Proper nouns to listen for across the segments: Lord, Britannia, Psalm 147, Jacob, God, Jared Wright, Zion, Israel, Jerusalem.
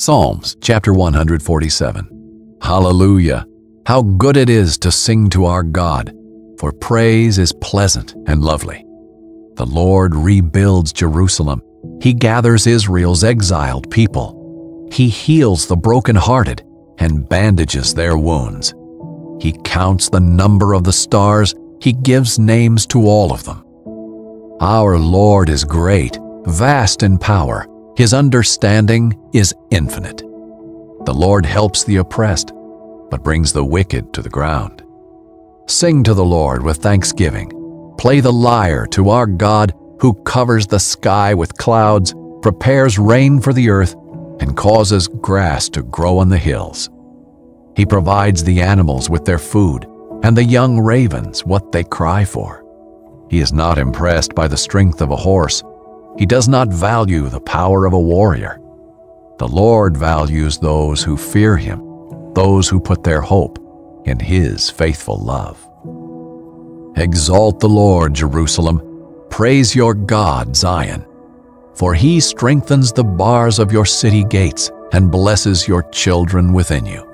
Psalms chapter 147. Hallelujah! How good it is to sing to our God, for praise is pleasant and lovely. The Lord rebuilds Jerusalem. He gathers Israel's exiled people. He heals the brokenhearted and bandages their wounds. He counts the number of the stars. He gives names to all of them. Our Lord is great, vast in power. His understanding is infinite. The Lord helps the oppressed, but brings the wicked to the ground. Sing to the Lord with thanksgiving. Play the lyre to our God, who covers the sky with clouds, prepares rain for the earth, and causes grass to grow on the hills. He provides the animals with their food, and the young ravens what they cry for. He is not impressed by the strength of a horse. He does not value the power of a warrior. The Lord values those who fear Him, those who put their hope in His faithful love. Exalt the Lord, Jerusalem. Praise your God, Zion. For He strengthens the bars of your city gates and blesses your children within you.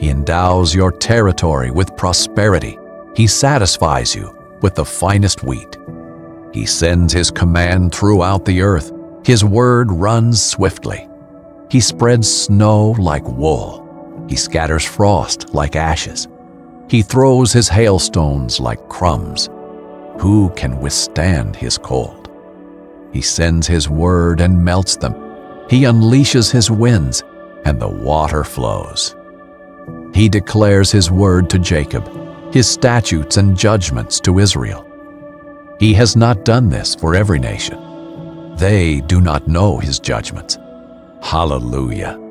He endows your territory with prosperity. He satisfies you with the finest wheat. He sends His command throughout the earth. His word runs swiftly. He spreads snow like wool. He scatters frost like ashes. He throws His hailstones like crumbs. Who can withstand His cold? He sends His word and melts them. He unleashes His winds, and the water flows. He declares His word to Jacob, His statutes and judgments to Israel. He has not done this for every nation. They do not know His judgments. Hallelujah!